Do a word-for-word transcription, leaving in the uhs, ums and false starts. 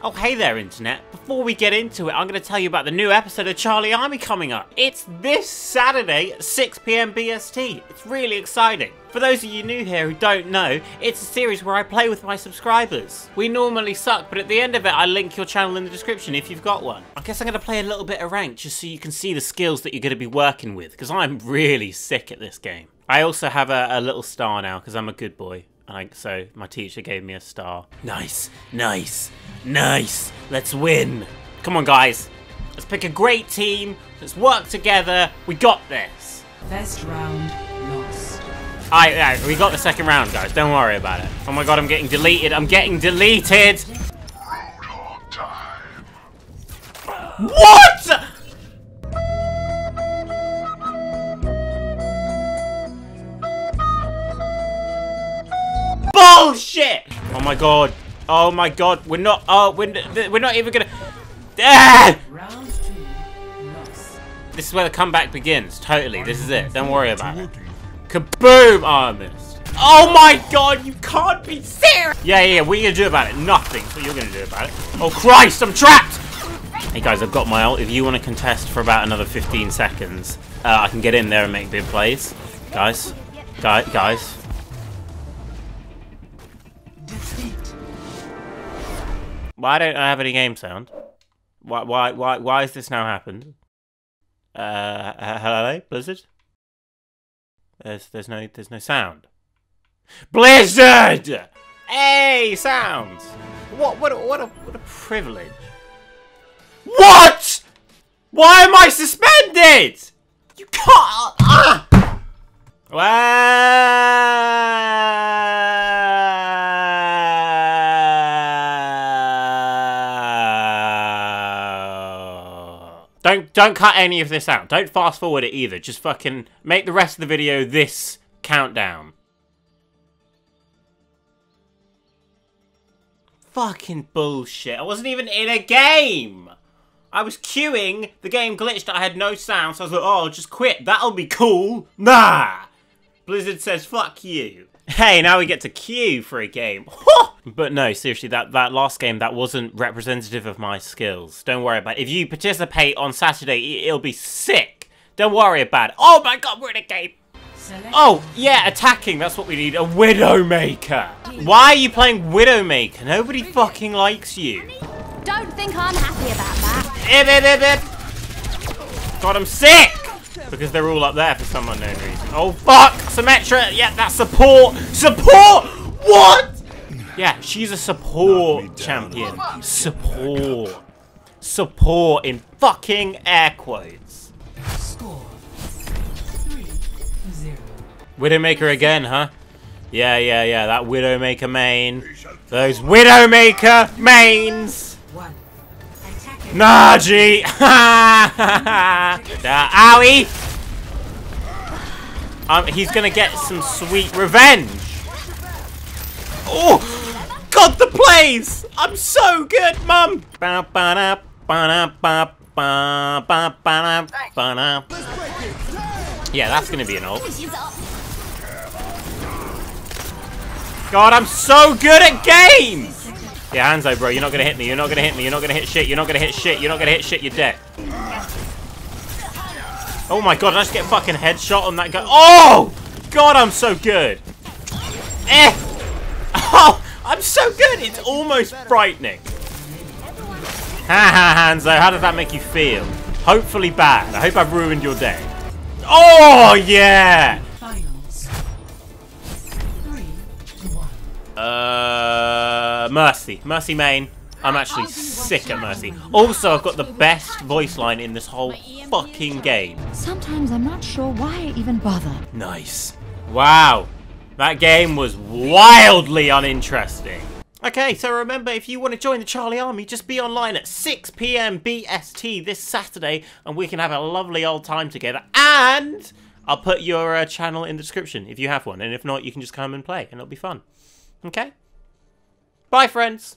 Oh, hey there, Internet. Before we get into it, I'm going to tell you about the new episode of Charlie Army coming up. It's this Saturday at six p m B S T. It's really exciting. For those of you new here who don't know, it's a series where I play with my subscribers. We normally suck, but at the end of it, I link your channel in the description if you've got one. I guess I'm going to play a little bit of ranked just so you can see the skills that you're going to be working with, because I'm really sick at this game. I also have a, a little star now, because I'm a good boy. And I, so my teacher gave me a star. Nice, nice, nice. Let's win. Come on, guys. Let's pick a great team. Let's work together. We got this. First round lost. Alright, right, we got the second round, guys. Don't worry about it. Oh my god, I'm getting deleted. I'm getting deleted. Roadhog time. What? Bullshit! Oh my god! Oh my god! We're not. Oh, we're we're not even gonna. Ah! Round two, nice. This is where the comeback begins. Totally. This is it. Don't worry about it. Kaboom! Oh, I missed. Oh my god! You can't be serious. Yeah, yeah. yeah. What are you gonna do about it? Nothing. What you're gonna do about it? Oh Christ! I'm trapped. Hey guys, I've got my ult. If you want to contest for about another fifteen seconds, uh, I can get in there and make big plays, guys. Guys, guys. Why don't I have any game sound? Why, why, why, why has this now happened? Uh, hello, Blizzard? There's, there's no, there's no sound. Blizzard! Hey, sounds! What, what, what a, what a privilege. What? Why am I suspended? You can't, ah! Well... Don't, don't cut any of this out. Don't fast forward it either. Just fucking make the rest of the video this countdown. Fucking bullshit. I wasn't even in a game. I was queuing. The game glitched. I had no sound. So I was like, oh, I'll just quit. That'll be cool. Nah. Blizzard says, fuck you. Hey, now we get to queue for a game. But no, seriously, that, that last game, that wasn't representative of my skills. Don't worry about it. If you participate on Saturday, it'll be sick. Don't worry about it. Oh my god, we're in a game. Select. Oh, yeah, attacking. That's what we need. A Widowmaker. Why are you playing Widowmaker? Nobody fucking likes you. Don't think I'm happy about that. Ip, ip, ip. God, I'm sick. Because they're all up there for some unknown reason. Oh, fuck! Symmetra! Yeah, that's support! SUPPORT! What?! Yeah, she's a support champion. Support. Support in fucking air quotes. Score. three zero. Widowmaker again, huh? Yeah, yeah, yeah, that Widowmaker main. Those Widowmaker mains! Naji! Ha ha ha! Owie! Um, he's gonna get some sweet revenge! Oh! God, the plays! I'm so good, Mum! Yeah, that's gonna be an ult. God, I'm so good at games! Yeah, Hanzo, bro, you're not gonna hit me, you're not gonna hit me, you're not gonna hit shit, you're not gonna hit shit, you're not gonna hit shit, you're dead. Oh my god, did I just get a fucking headshot on that guy? Oh! God, I'm so good! Eh! Oh! I'm so good, it's almost frightening. Haha, Hanzo, how does that make you feel? Hopefully bad. I hope I've ruined your day. Oh, yeah! Uh, Mercy. Mercy main. I'm actually sick at Mercy. Also, I've got the best voice line in this whole fucking game. Sometimes I'm not sure why I even bother. Nice. Wow. That game was wildly uninteresting. Okay, so remember, if you want to join the Charlie Army, just be online at six p m B S T this Saturday, and we can have a lovely old time together. And I'll put your uh, channel in the description if you have one. And if not, you can just come and play, and it'll be fun. Okay? Bye, friends!